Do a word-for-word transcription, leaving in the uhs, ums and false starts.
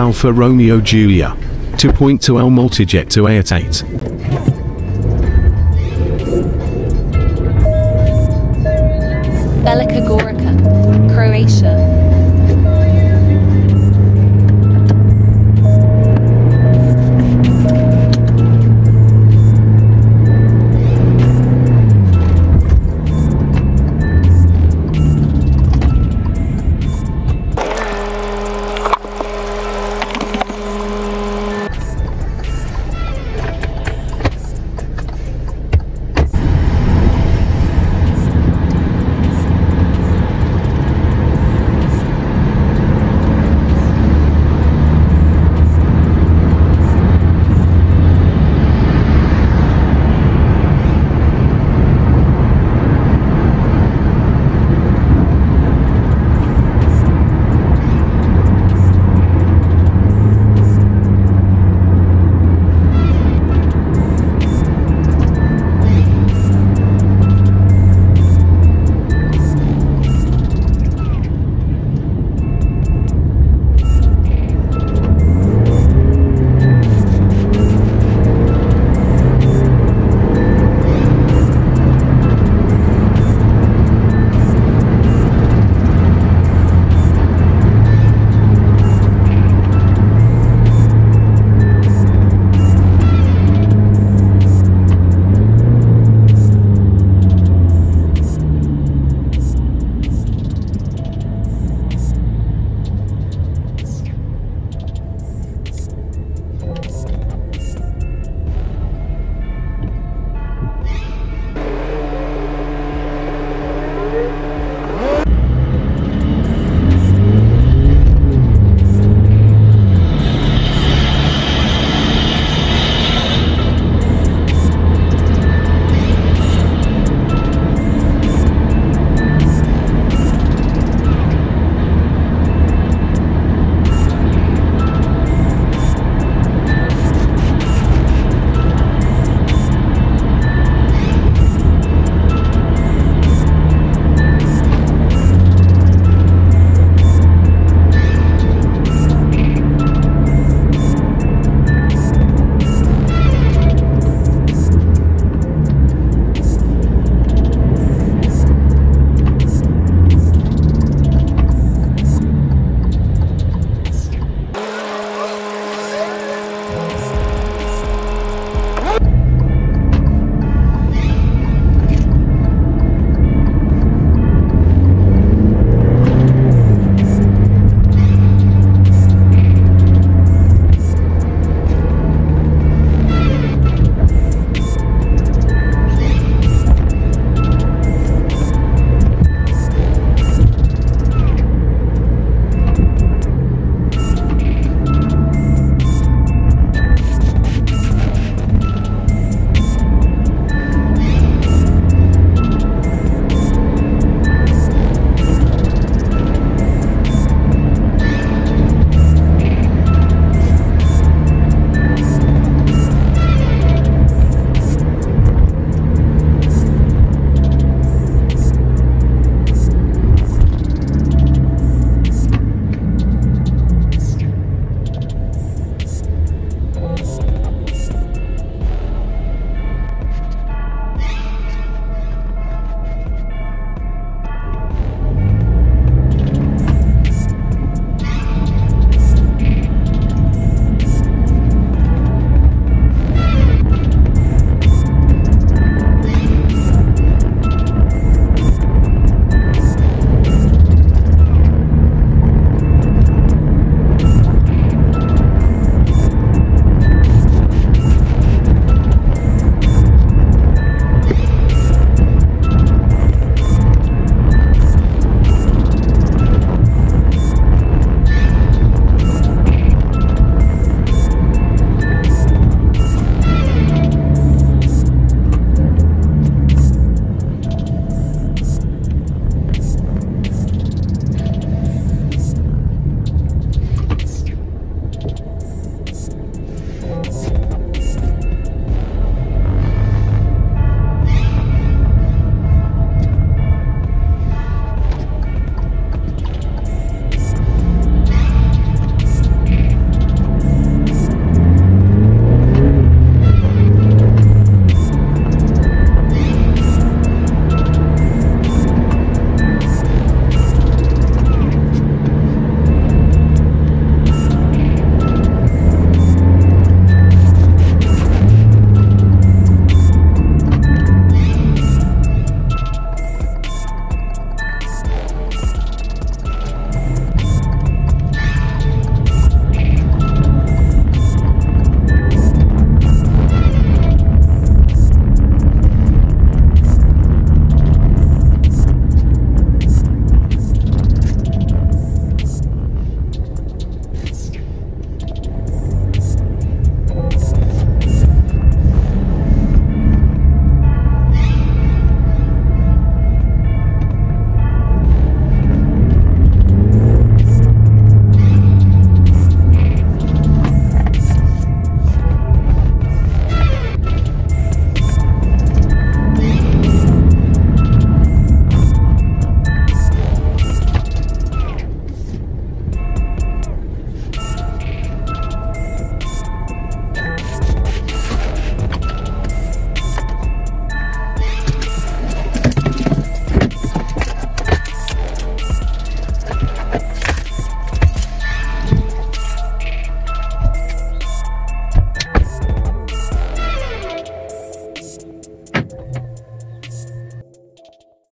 Alfa Romeo Giulia. To point to our Multijet to eight eight.